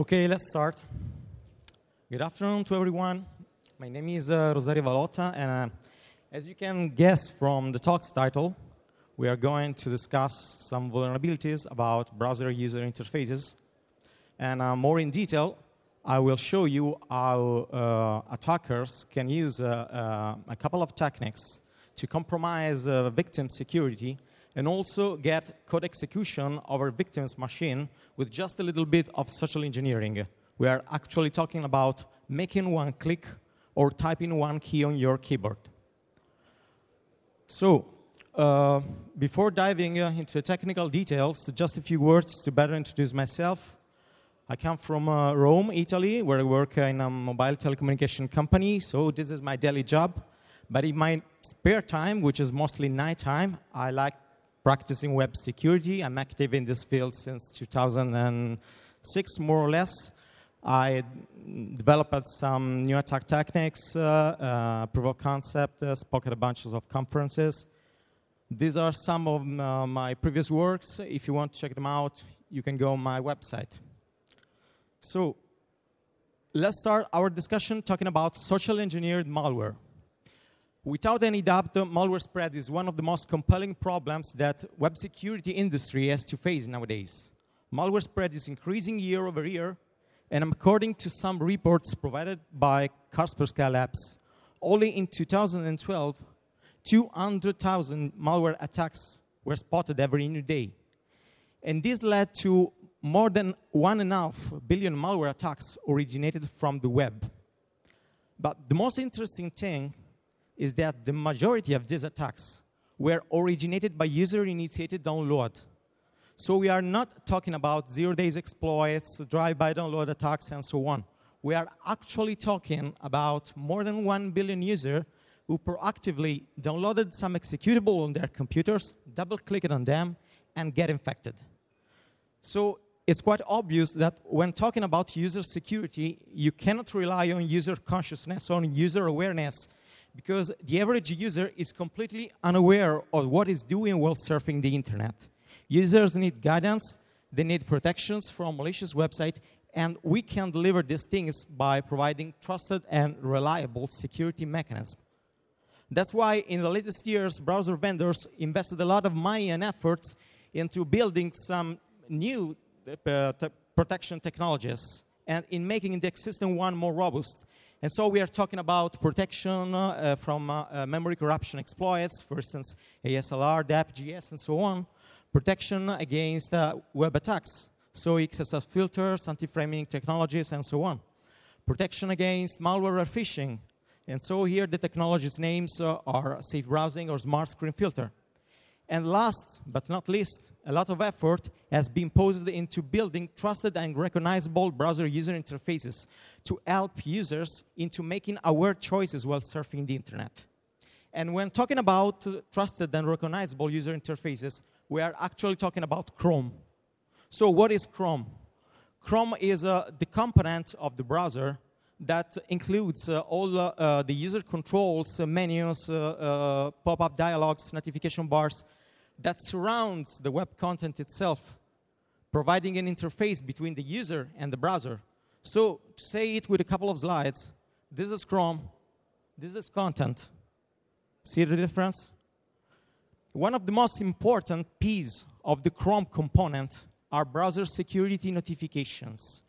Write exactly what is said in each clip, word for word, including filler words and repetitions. OK, let's start. Good afternoon to everyone. My name is uh, Rosario Valotta, and uh, as you can guess from the talk's title, we are going to discuss some vulnerabilities about browser user interfaces. And uh, more in detail, I will show you how uh, attackers can use uh, uh, a couple of techniques to compromise uh, victim security and also get code execution over victim's machine with just a little bit of social engineering. We are actually talking about making one click or typing one key on your keyboard. So, uh, before diving uh, into technical details, just a few words to better introduce myself. I come from uh, Rome, Italy, where I work in a mobile telecommunication company, so this is my daily job. But in my spare time, which is mostly nighttime, I like practicing web security. I'm active in this field since two thousand six, more or less. I developed some new attack techniques, uh, uh, proof of concept, uh, spoke at a bunch of conferences. These are some of uh, my previous works. If you want to check them out, you can go on my website. So let's start our discussion talking about social engineered malware. Without any doubt, the malware spread is one of the most compelling problems that web security industry has to face nowadays. Malware spread is increasing year over year, and according to some reports provided by Kaspersky Labs, only in two thousand twelve, two hundred thousand malware attacks were spotted every new day. And this led to more than one and a half billion malware attacks originated from the web. But the most interesting thing is that the majority of these attacks were originated by user-initiated download. So we are not talking about zero-days exploits, drive-by download attacks, and so on. We are actually talking about more than one billion users who proactively downloaded some executable on their computers, double-clicked on them, and get infected. So it's quite obvious that when talking about user security, you cannot rely on user consciousness or on user awareness, because the average user is completely unaware of what is doing while surfing the internet. Users need guidance, they need protections from malicious websites, and we can deliver these things by providing trusted and reliable security mechanisms. That's why in the latest years, browser vendors invested a lot of money and efforts into building some new uh, te- protection technologies and in making the existing one more robust. And so we are talking about protection uh, from uh, uh, memory corruption exploits, for instance, A S L R, D E P, G S, and so on. Protection against uh, web attacks, so X S S filters, anti-framing technologies, and so on. Protection against malware or phishing. And so here the technologies' names uh, are Safe Browsing or Smart Screen Filter. And last but not least, a lot of effort has been posed into building trusted and recognizable browser user interfaces to help users into making aware choices while surfing the internet. And when talking about uh, trusted and recognizable user interfaces, we are actually talking about Chrome. So what is Chrome? Chrome is uh, the component of the browser that includes uh, all uh, uh, the user controls, uh, menus, uh, uh, pop-up dialogs, notification bars, that surrounds the web content itself, providing an interface between the user and the browser. So to say it with a couple of slides, this is Chrome, this is content. See the difference? One of the most important pieces of the Chrome component are browser security notifications.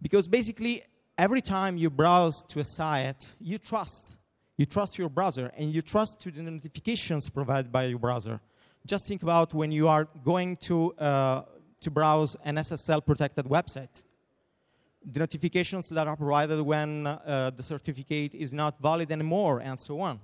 Because basically, every time you browse to a site, you trust. You trust your browser, and you trust to the notifications provided by your browser. Just think about when you are going to, uh, to browse an S S L-protected website. The notifications that are provided when uh, the certificate is not valid anymore, and so on.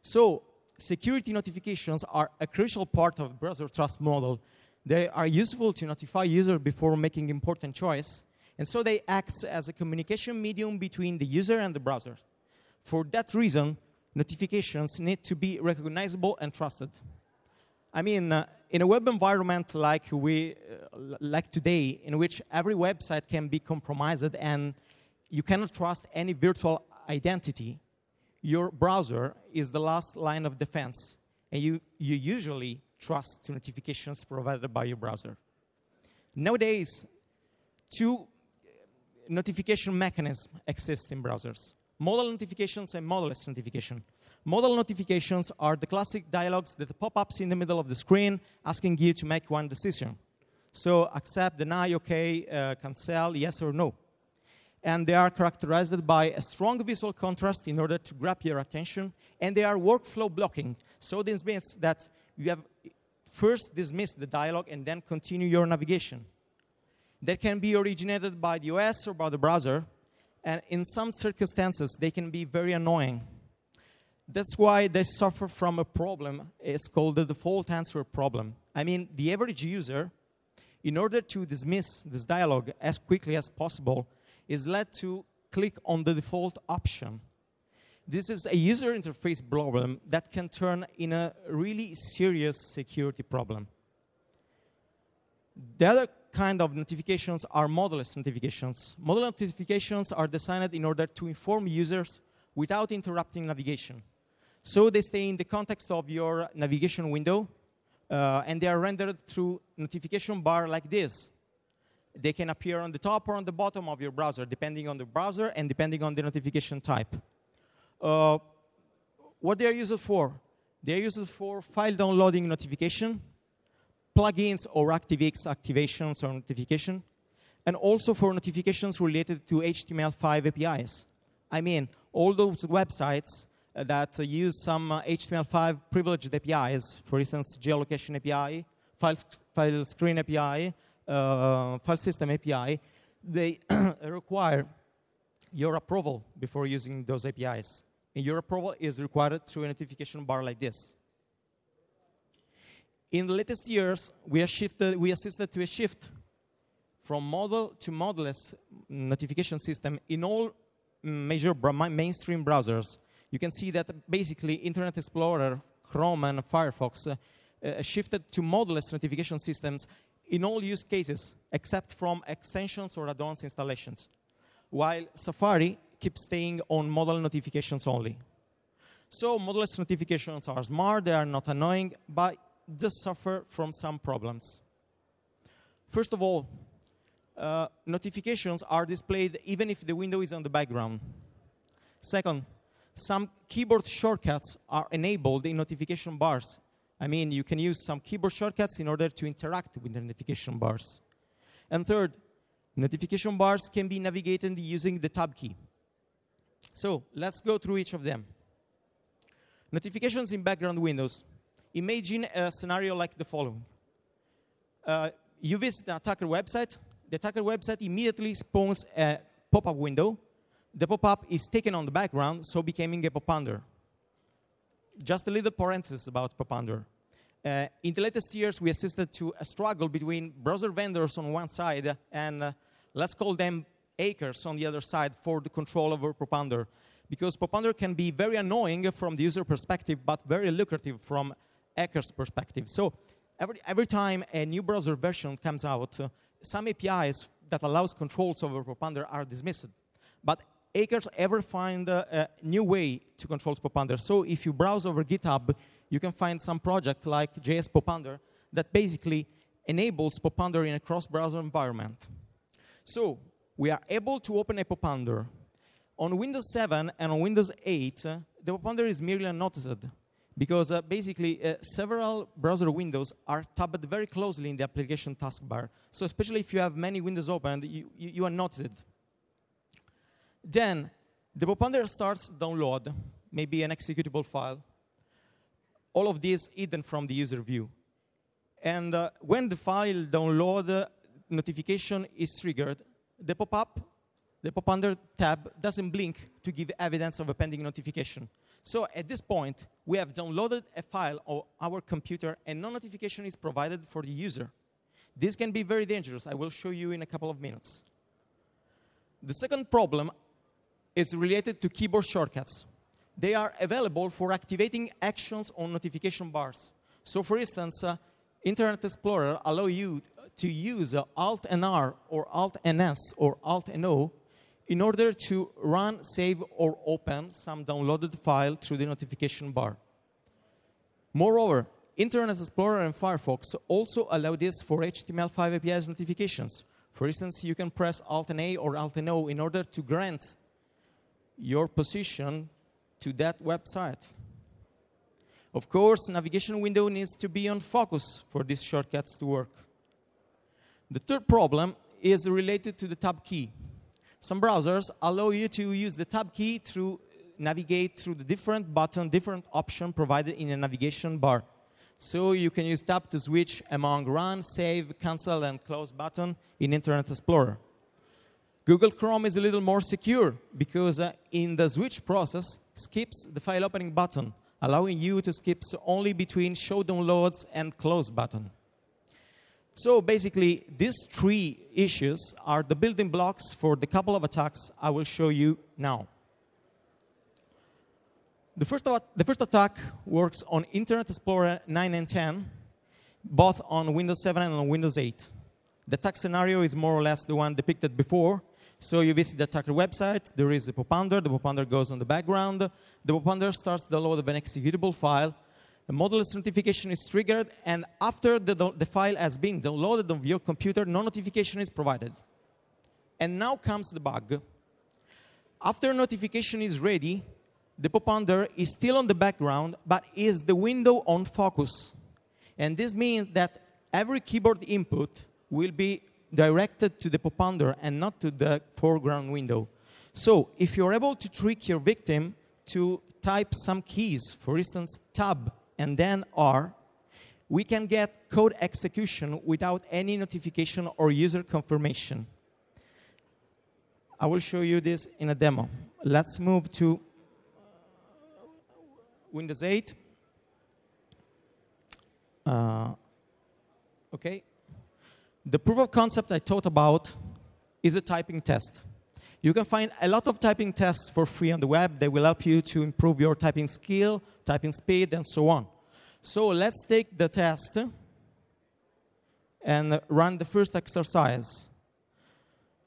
So security notifications are a crucial part of browser trust model. They are useful to notify users before making important choice, and so they act as a communication medium between the user and the browser. For that reason, notifications need to be recognizable and trusted. I mean, uh, in a web environment like, we, uh, like today, in which every website can be compromised and you cannot trust any virtual identity, your browser is the last line of defense, and you, you usually trust to notifications provided by your browser. Nowadays, two notification mechanism exists in browsers. Modal notifications and modal-less notification. Modal notifications are the classic dialogues that pop up in the middle of the screen asking you to make one decision. So accept, deny, OK, uh, cancel, yes or no. And they are characterized by a strong visual contrast in order to grab your attention. And they are workflow blocking. So this means that you have first dismissed the dialogue and then continue your navigation. That can be originated by the O S or by the browser. And in some circumstances, they can be very annoying. That's why they suffer from a problem. It's called the default answer problem. I mean, the average user, in order to dismiss this dialogue as quickly as possible, is led to click on the default option. This is a user interface problem that can turn in a really serious security problem. The other kind of notifications are modal-less notifications. Modal notifications are designed in order to inform users without interrupting navigation. So they stay in the context of your navigation window, uh, and they are rendered through notification bar like this. They can appear on the top or on the bottom of your browser, depending on the browser and depending on the notification type. Uh, what they are used for? They are used for file downloading notification, plugins or ActiveX activations or notification, and also for notifications related to H T M L five A P Is. I mean, all those websites uh, that uh, use some uh, H T M L five privileged A P Is, for instance, geolocation A P I, file, sc file screen A P I, uh, file system A P I, they require your approval before using those A P Is. And your approval is required through a notification bar like this. In the latest years, we, are shifted, we assisted to a shift from modal to modal-less notification system in all major mainstream browsers. You can see that basically Internet Explorer, Chrome, and Firefox uh, uh, shifted to modal-less notification systems in all use cases, except from extensions or add-ons installations, while Safari keeps staying on modal notifications only. So modal-less notifications are smart, they are not annoying, but they suffer from some problems. First of all, Uh, notifications are displayed even if the window is on the background. Second, some keyboard shortcuts are enabled in notification bars. I mean, you can use some keyboard shortcuts in order to interact with the notification bars. And third, notification bars can be navigated using the tab key. So let's go through each of them. Notifications in background windows. Imagine a scenario like the following. Uh, you visit an attacker website. The attacker website immediately spawns a pop-up window. The pop-up is taken on the background, so becoming a popunder. Just a little parenthesis about popunder. Uh, in the latest years, we assisted to a struggle between browser vendors on one side and uh, let's call them hackers on the other side for the control over popunder. Because popunder can be very annoying from the user perspective, but very lucrative from hackers' perspective. So every, every time a new browser version comes out, uh, some A P Is that allows controls over Popunder are dismissed. But hackers ever find a, a new way to control Popunder. So if you browse over GitHub, you can find some project like J S Popunder that basically enables Popunder in a cross-browser environment. So we are able to open a Popunder. On Windows seven and on Windows eight, uh, the Popunder is merely unnoticed, because uh, basically uh, several browser windows are tabbed very closely in the application taskbar. So especially if you have many windows open, you, you, you are noticed. Then the popunder starts download, maybe an executable file. All of this hidden from the user view. And uh, when the file download uh, notification is triggered, the pop-up, the popunder tab doesn't blink to give evidence of a pending notification. So at this point, we have downloaded a file on our computer, and no notification is provided for the user. This can be very dangerous. I will show you in a couple of minutes. The second problem is related to keyboard shortcuts. They are available for activating actions on notification bars. So for instance, uh, Internet Explorer allows you to use uh, Alt N R or Alt N S or Alt N O in order to run, save, or open some downloaded file through the notification bar. Moreover, Internet Explorer and Firefox also allow this for H T M L five A P Is notifications. For instance, you can press Alt-N-A or Alt-N-O in order to grant your position to that website. Of course, navigation window needs to be on focus for these shortcuts to work. The third problem is related to the tab key. Some browsers allow you to use the tab key to navigate through the different button, different option provided in a navigation bar. So you can use tab to switch among run, save, cancel, and close button in Internet Explorer. Google Chrome is a little more secure because uh, in the switch process skips the file opening button, allowing you to skip only between show downloads and close button. So basically, these three issues are the building blocks for the couple of attacks I will show you now. The first, the first attack works on Internet Explorer nine and ten, both on Windows seven and on Windows eight. The attack scenario is more or less the one depicted before. So you visit the attacker website. There is the popunder. The popunder goes on the background. The popunder starts the load of an executable file. A modelless notification is triggered. And after the, the file has been downloaded on your computer, no notification is provided. And now comes the bug. After notification is ready, the popunder is still on the background, but is the window on focus. And this means that every keyboard input will be directed to the popunder and not to the foreground window. So if you're able to trick your victim to type some keys, for instance, tab and then R, we can get code execution without any notification or user confirmation. I will show you this in a demo. Let's move to Windows eight. Uh, okay. The proof of concept I talked about is a typing test. You can find a lot of typing tests for free on the web. They will help you to improve your typing skill, typing speed, and so on. So let's take the test and run the first exercise.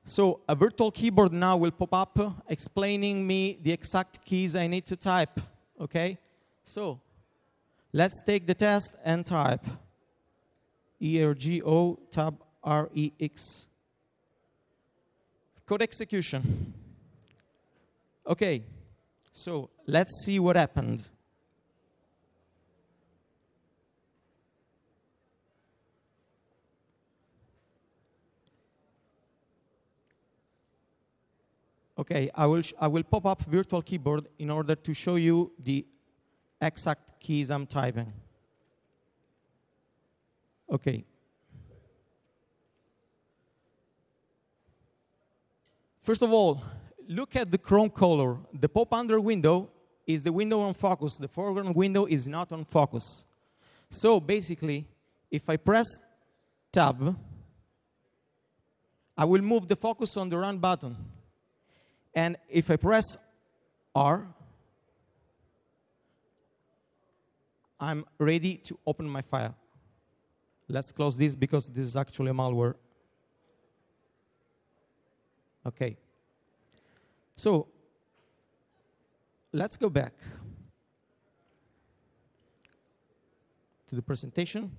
So a virtual keyboard now will pop up explaining me the exact keys I need to type. Okay, so let's take the test and type ergo tab rex. Code execution. Okay, so let's see what happened. Okay, I will, sh I will pop up virtual keyboard in order to show you the exact keys I'm typing. Okay. First of all, look at the Chrome color. The pop under window is the window on focus. The foreground window is not on focus. So basically, if I press tab, I will move the focus on the run button. And if I press R, I'm ready to open my file. Let's close this because this is actually a malware. OK. So let's go back to the presentation.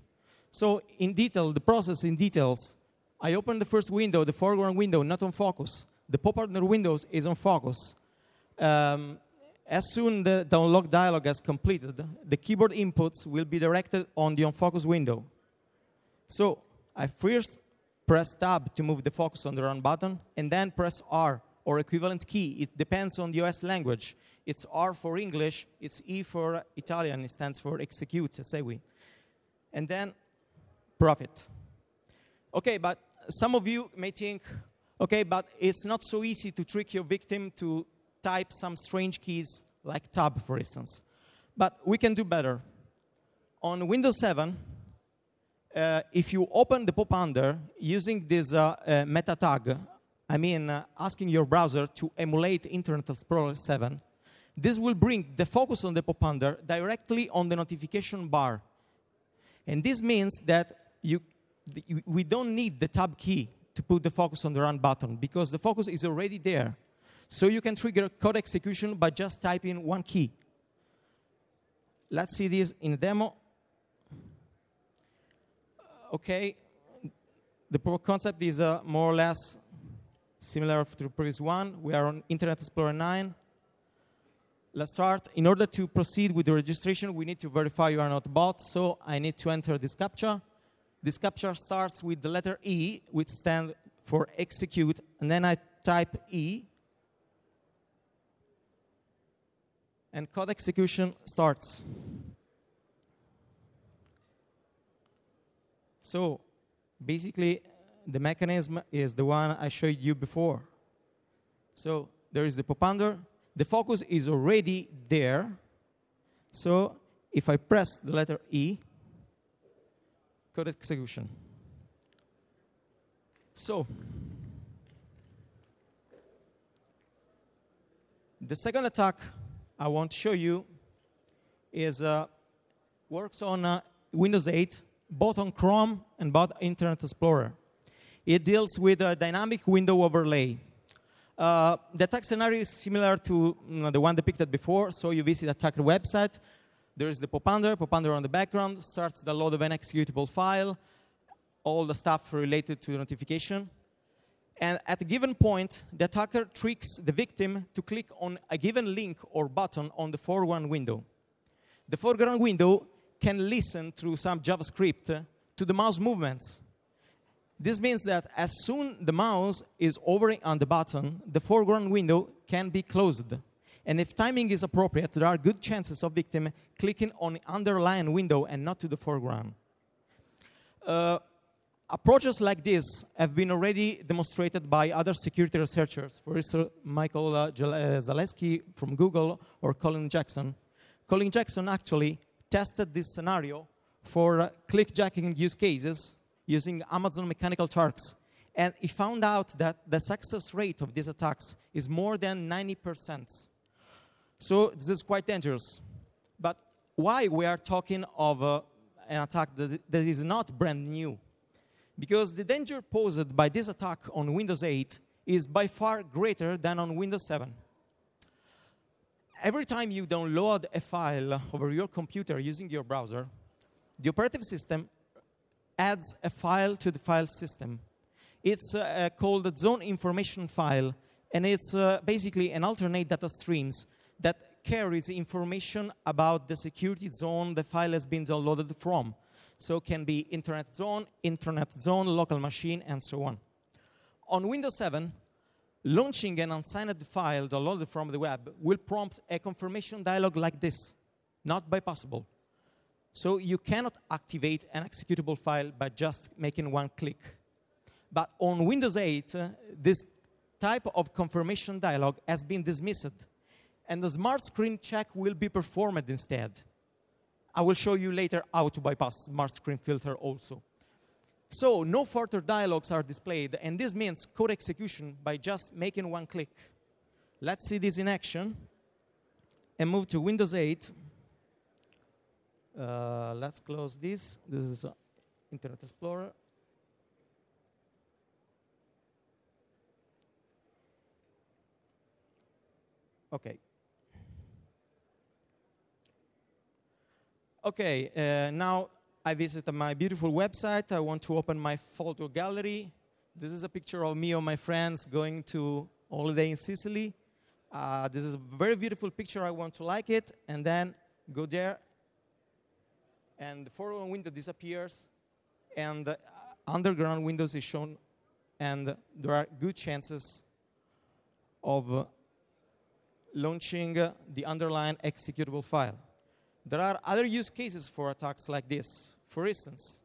So in detail, the process in details, I opened the first window, the foreground window, not on focus. The pop-under windows is on focus. Um, as soon the download dialog is completed, the keyboard inputs will be directed on the on-focus window. So I first press tab to move the focus on the run button, and then press R, or equivalent key. It depends on the O S language. It's R for English. It's E for Italian. It stands for execute, esegui. And then profit. OK, but some of you may think, OK, but it's not so easy to trick your victim to type some strange keys, like tab, for instance. But we can do better. On Windows seven, uh, if you open the pop under using this uh, uh, meta tag, I mean, uh, asking your browser to emulate Internet Explorer seven, this will bring the focus on the pop under directly on the notification bar. And this means that you, you, we don't need the tab key to put the focus on the run button, because the focus is already there. So you can trigger code execution by just typing one key. Let's see this in a demo. OK, The concept is uh, more or less similar to the previous one. We are on Internet Explorer nine. Let's start. In order to proceed with the registration, we need to verify you are not bots. So I need to enter this CAPTCHA. This CAPTCHA starts with the letter E, which stands for execute, and then I type E. And code execution starts. So basically, the mechanism is the one I showed you before. So there is the popunder. The focus is already there. So if I press the letter E, code execution. So the second attack I want to show you is uh, works on uh, Windows eight, both on Chrome and both Internet Explorer. It deals with a dynamic window overlay. Uh, the attack scenario is similar to you know, the one depicted before. So you visit attacker website. There is the popunder. Popunder on the background starts the load of an executable file, all the stuff related to the notification. And at a given point, the attacker tricks the victim to click on a given link or button on the foreground window. The foreground window can listen through some JavaScript to the mouse movements. This means that as soon the mouse is hovering on the button, the foreground window can be closed. And if timing is appropriate, there are good chances of victim clicking on the underlying window and not to the foreground. Uh, approaches like this have been already demonstrated by other security researchers, for instance, Michael uh, Zaleski from Google or Colin Jackson. Colin Jackson actually tested this scenario for uh, clickjacking use cases using Amazon mechanical turks. And he found out that the success rate of these attacks is more than ninety percent. So this is quite dangerous. But why we are talking of uh, an attack that, that is not brand new? Because the danger posed by this attack on Windows eight is by far greater than on Windows seven. Every time you download a file over your computer using your browser, the operating system adds a file to the file system. It's uh, called a zone information file, and it's uh, basically an alternate data streams that carries information about the security zone the file has been downloaded from. So it can be internet zone, internet zone, local machine, and so on. On Windows seven, launching an unsigned file downloaded from the web will prompt a confirmation dialog like this, not bypassable. So you cannot activate an executable file by just making one click. But on Windows eight, uh, this type of confirmation dialog has been dismissed, and the smart screen check will be performed instead. I will show you later how to bypass smart screen filter also. So no further dialogs are displayed, and this means code execution by just making one click. Let's see this in action and move to Windows eight. Uh, let's close this. This is uh, Internet Explorer. OK. OK, uh, now I visit my beautiful website. I want to open my photo gallery. This is a picture of me and my friends going to holiday in Sicily. Uh, this is a very beautiful picture. I want to like it, and then go there. And the foreground window disappears, and the underground windows is shown, and there are good chances of uh, launching uh, the underlying executable file. There are other use cases for attacks like this. For instance,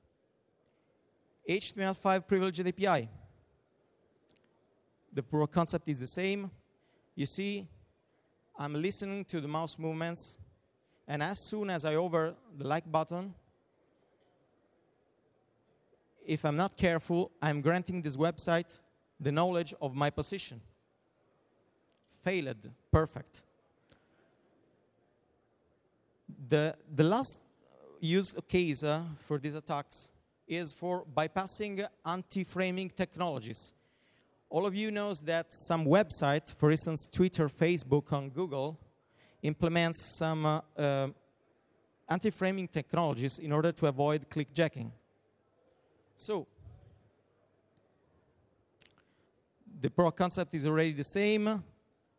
H T M L five privileged A P I. The pro concept is the same. You see, I'm listening to the mouse movements. And as soon as I hover the like button, if I'm not careful, I'm granting this website the knowledge of my position. Failed. Perfect. The, the last use case uh, for these attacks is for bypassing anti-framing technologies. All of you know that some websites, for instance, Twitter, Facebook, and Google, implements some uh, uh, anti-framing technologies in order to avoid clickjacking. So the pro concept is already the same.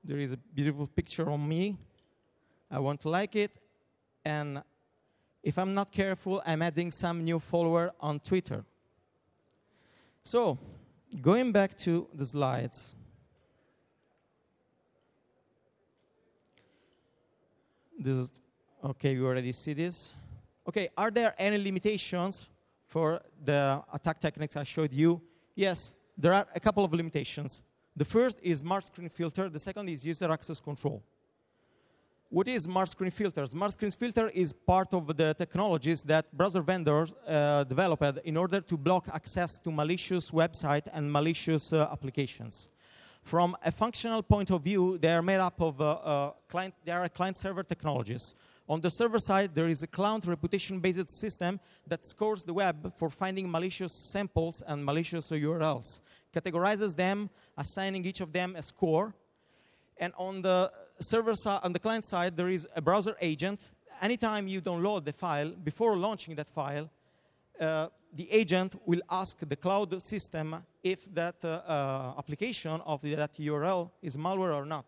There is a beautiful picture on me. I want to like it. And if I'm not careful, I'm adding some new follower on Twitter. So going back to the slides. This is, OK, we already see this. OK, are there any limitations for the attack techniques I showed you? Yes, there are a couple of limitations. The first is Smart Screen Filter. The second is user access control. What is Smart Screen Filter? Smart Screen Filter is part of the technologies that browser vendors uh, developed in order to block access to malicious websites and malicious uh, applications. From a functional point of view, they are made up of uh, uh, client, they are client-server technologies. On the server side, there is a cloud reputation-based system that scores the web for finding malicious samples and malicious U R Ls, categorizes them, assigning each of them a score. And on the server side, on the client side, there is a browser agent. Anytime you download the file, before launching that file, uh, the agent will ask the cloud system if that uh, uh, application of that U R L is malware or not.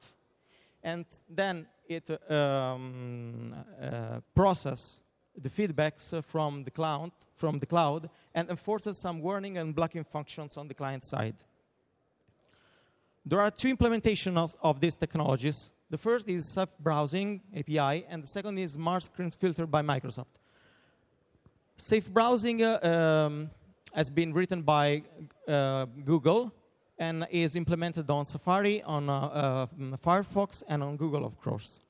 And then it um, uh, processes the feedbacks from the cloud, from the cloud, and enforces some warning and blocking functions on the client side. There are two implementations of, of these technologies. The first is Safe Browsing A P I, and the second is Smart Screen Filter by Microsoft. Safe Browsing uh, um, has been written by uh, Google and is implemented on Safari, on uh, uh, Firefox, and on Google, of course.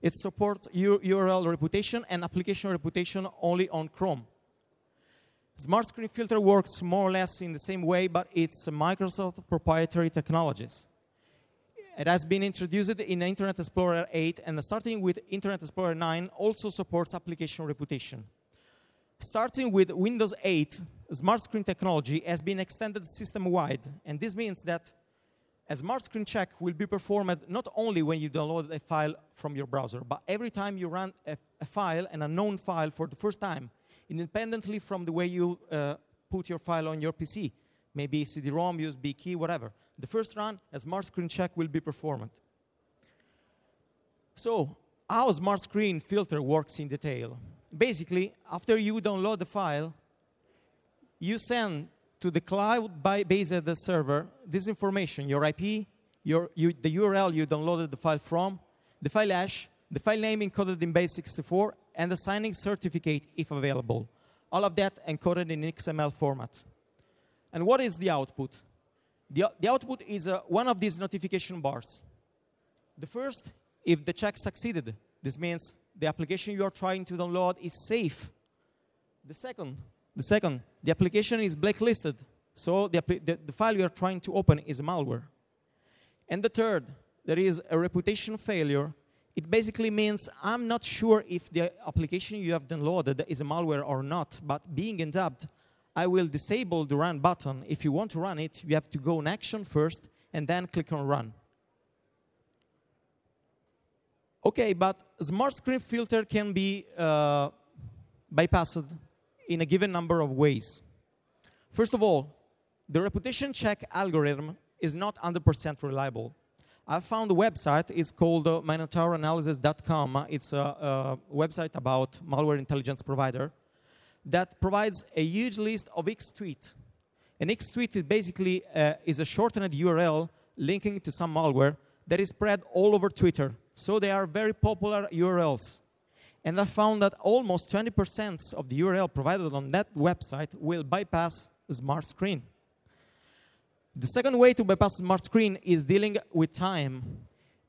It supports U R L reputation and application reputation only on Chrome. Smart Screen Filter works more or less in the same way, but it's Microsoft proprietary technologies. It has been introduced in Internet Explorer eight, and starting with Internet Explorer nine, also supports application reputation. Starting with Windows eight, smart screen technology has been extended system-wide, and this means that a smart screen check will be performed not only when you download a file from your browser, but every time you run a, a file, an unknown file, for the first time, independently from the way you uh, put your file on your P C, maybe C D ROM, U S B key, whatever. The first run, a smart screen check will be performed. So how Smart Screen Filter works in detail. Basically, after you download the file, you send to the cloud-based server this information, your I P, your, you, the U R L you downloaded the file from, the file hash, the file name encoded in base sixty-four, and the signing certificate, if available. All of that encoded in X M L format. And what is the output? The, the output is uh, one of these notification bars. The first, if the check succeeded. This means the application you are trying to download is safe. The second, the, second, the application is blacklisted. So the, the, the file you are trying to open is malware. And the third, there is a reputation failure. It basically means I'm not sure if the application you have downloaded is a malware or not, but being in doubt, I will disable the run button. If you want to run it, you have to go on action first and then click on run. OK, but Smart Screen Filter can be uh, bypassed in a given number of ways. First of all, the reputation check algorithm is not one hundred percent reliable. I found a website. It's called uh, minotaur analysis dot com. It's a, a website about malware intelligence provider that provides a huge list of X tweet. An X tweet is basically uh, is a shortened U R L linking to some malware that is spread all over Twitter. So they are very popular U R Ls. And I found that almost twenty percent of the U R L provided on that website will bypass Smart Screen. The second way to bypass Smart Screen is dealing with time.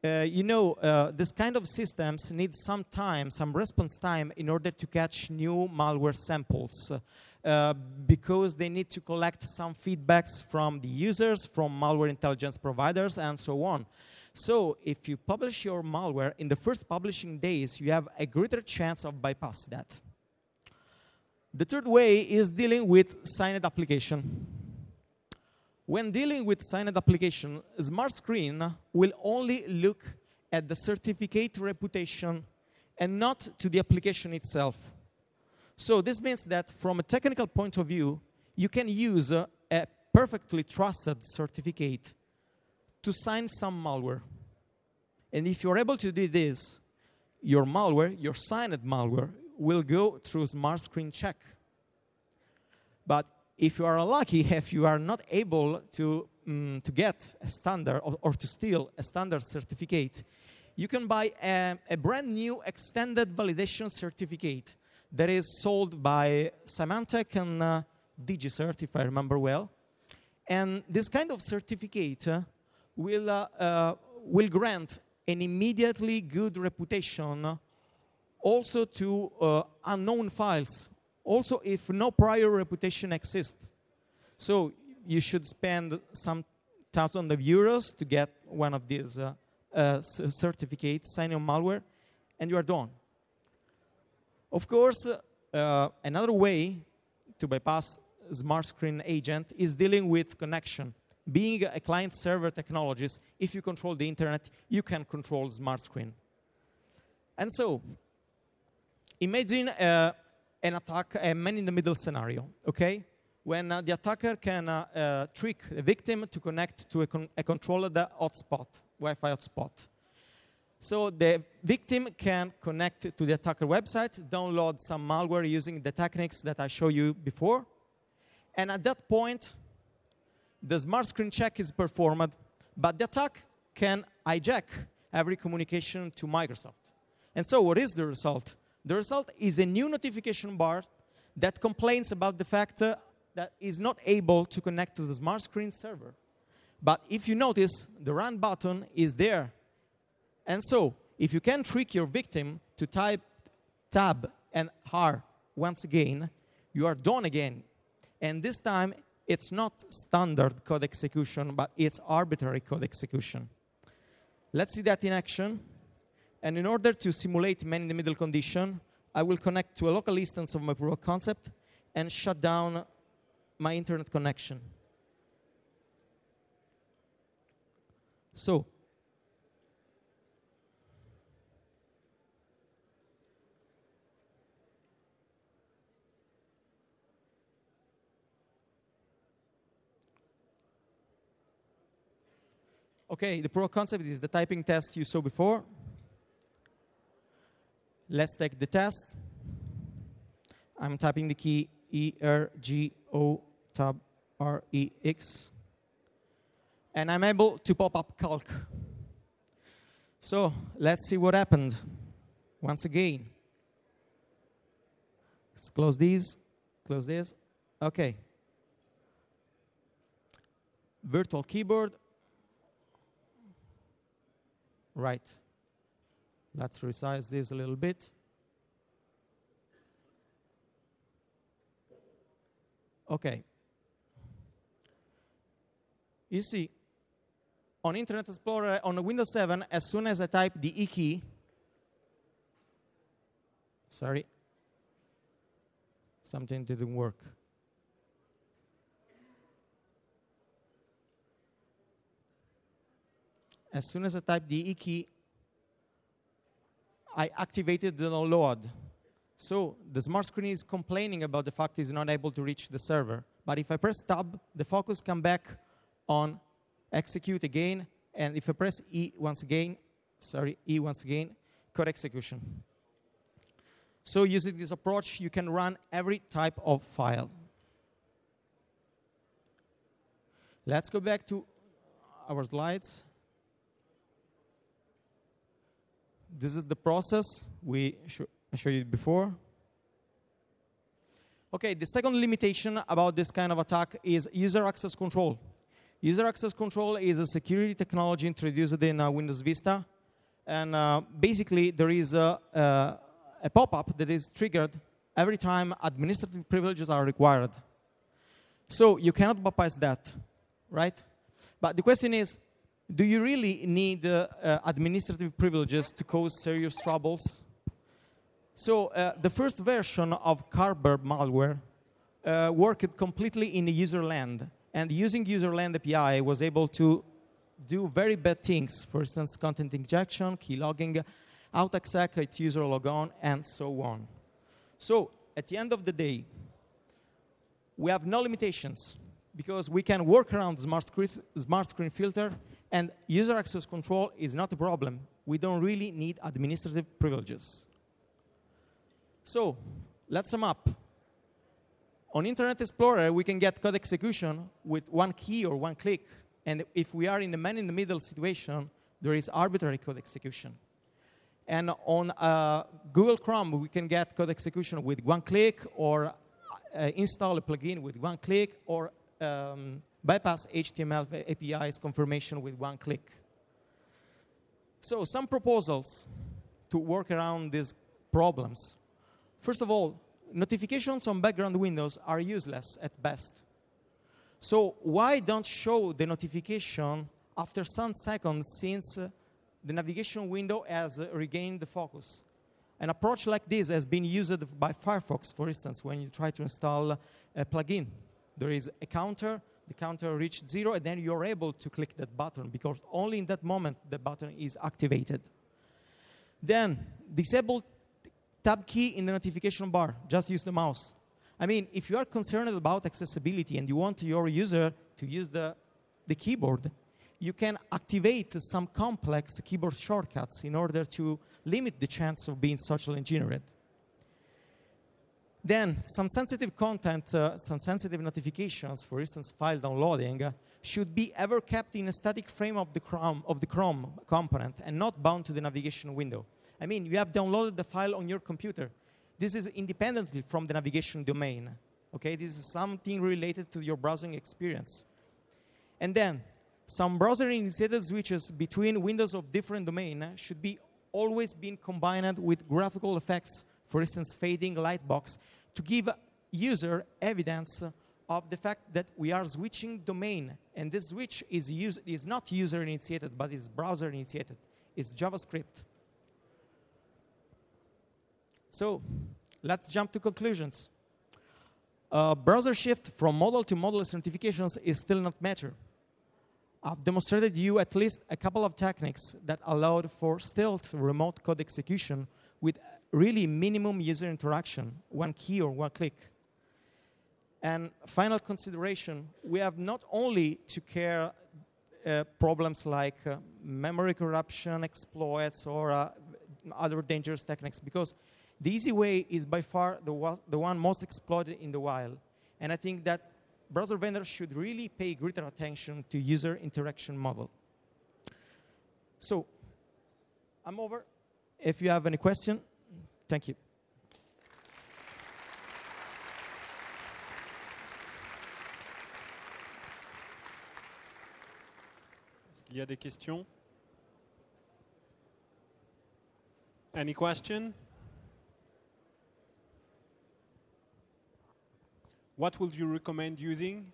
Uh, you know, uh, this kind of systems need some time, some response time, in order to catch new malware samples, uh, because they need to collect some feedbacks from the users, from malware intelligence providers, and so on. So if you publish your malware in the first publishing days, you have a greater chance of bypass that. The third way is dealing with signed application. When dealing with signed application, Smart Screen will only look at the certificate reputation and not to the application itself. So this means that from a technical point of view, you can use a, a perfectly trusted certificate to sign some malware. And if you're able to do this, your malware, your signed malware, will go through smart screen check. But if you are unlucky, if you are not able to, um, to get a standard or, or to steal a standard certificate, you can buy a, a brand new extended validation certificate that is sold by Symantec and uh, DigiCert, if I remember well. And this kind of certificate uh, will, uh, uh, will grant an immediately good reputation also to uh, unknown files, also if no prior reputation exists. So you should spend some thousand of euros to get one of these uh, uh, certificates, sign on malware, and you are done. Of course, uh, another way to bypass smart screen agent is dealing with connection. Being a client-server technologist, if you control the internet, you can control smart screen. And so, imagine uh, an attack, a man-in-the-middle scenario, okay? When uh, the attacker can uh, uh, trick the victim to connect to a, con a controlled hotspot, Wi-Fi hotspot. So the victim can connect to the attacker website, download some malware using the techniques that I showed you before. And at that point, the smart screen check is performed, but the attack can hijack every communication to Microsoft. And so what is the result? The result is a new notification bar that complains about the fact uh, that is not able to connect to the smart screen server. But if you notice, the run button is there. And so, if you can trick your victim to type tab and R once again, you are done again. And this time, it's not standard code execution, but it's arbitrary code execution. Let's see that in action. And in order to simulate man-in-the-middle condition, I will connect to a local instance of my proof of concept and shut down my internet connection. So, okay, the proof of concept is the typing test you saw before. Let's take the test. I'm typing the key E R G O tab R E X. And I'm able to pop up calc. So let's see what happened. Once again. Let's close these, close this. OK. Virtual keyboard. Right. Let's resize this a little bit. OK. You see, on Internet Explorer, on Windows seven, as soon as I type the E key, sorry, something didn't work. As soon as I type the E key, I activated the download. So the smart screen is complaining about the fact it's not able to reach the server. But if I press tab, the focus comes back on execute again. And if I press E once again, sorry, E once again, code execution. So using this approach, you can run every type of file. Let's go back to our slides. This is the process we show, I showed you before. OK, the second limitation about this kind of attack is user access control. User access control is a security technology introduced in uh, Windows Vista. And uh, basically, there is a, uh, a pop-up that is triggered every time administrative privileges are required. So you cannot bypass that, right? But the question is, do you really need uh, uh, administrative privileges to cause serious troubles? So uh, the first version of Kerber malware uh, worked completely in the user land. And using user land A P I was able to do very bad things. For instance, content injection, key logging, autoexec, its user logon, and so on. So at the end of the day, we have no limitations because we can work around smart screen, smart screen filter And user access control is not a problem. We don't really need administrative privileges. So let's sum up. On Internet Explorer, we can get code execution with one key or one click. And if we are in the man-in-the-middle situation, there is arbitrary code execution. And on uh, Google Chrome, we can get code execution with one click, or uh, install a plugin with one click, or um, bypass H T M L A P Is confirmation with one click. So some proposals to work around these problems. First of all, notifications on background windows are useless at best. So why don't show the notification after some seconds since uh, the navigation window has uh, regained the focus? An approach like this has been used by Firefox, for instance, when you try to install a plugin. There is a counter. The counter reached zero, and then you're able to click that button, because only in that moment the button is activated. Then disable tab key in the notification bar. Just use the mouse. I mean, if you are concerned about accessibility and you want your user to use the, the keyboard, you can activate some complex keyboard shortcuts in order to limit the chance of being social engineered. Then some sensitive content, uh, some sensitive notifications, for instance, file downloading, uh, should be ever kept in a static frame of the, Chrome, of the Chrome component and not bound to the navigation window. I mean, you have downloaded the file on your computer. This is independently from the navigation domain. Okay, this is something related to your browsing experience. And then, some browser-initiated switches between windows of different domain should be always being combined with graphical effects, for instance, fading light box, to give user evidence of the fact that we are switching domain. And this switch is, user, is not user-initiated, but is browser-initiated. It's JavaScript. So let's jump to conclusions. Uh, browser shift from modal to modal-less notifications is still not mature. I've demonstrated to you at least a couple of techniques that allowed for stealth remote code execution with really minimum user interaction, one key or one click. And final consideration, we have not only to care uh, problems like uh, memory corruption exploits or uh, other dangerous techniques, because the easy way is by far the, the one most exploited in the wild. And I think that browser vendors should really pay greater attention to user interaction model. So I'm over. If you have any question, thank you. Est-ce qu'il y a des questions? Any question? What would you recommend using?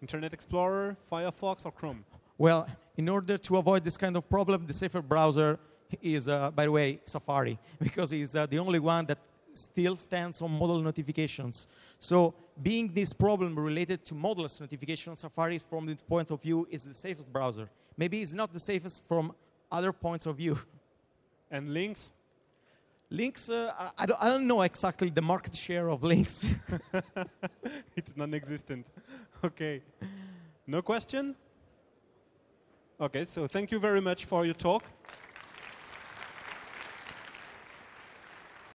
Internet Explorer, Firefox, or Chrome? Well, in order to avoid this kind of problem, the safer browser is, uh, by the way, Safari, because it's uh, the only one that still stands on modal notifications. So being this problem related to modalless notifications, Safari, from this point of view, is the safest browser. Maybe it's not the safest from other points of view. And links? Links, uh, I, don't, I don't know exactly the market share of links. It's non-existent. OK. No question? OK, so thank you very much for your talk.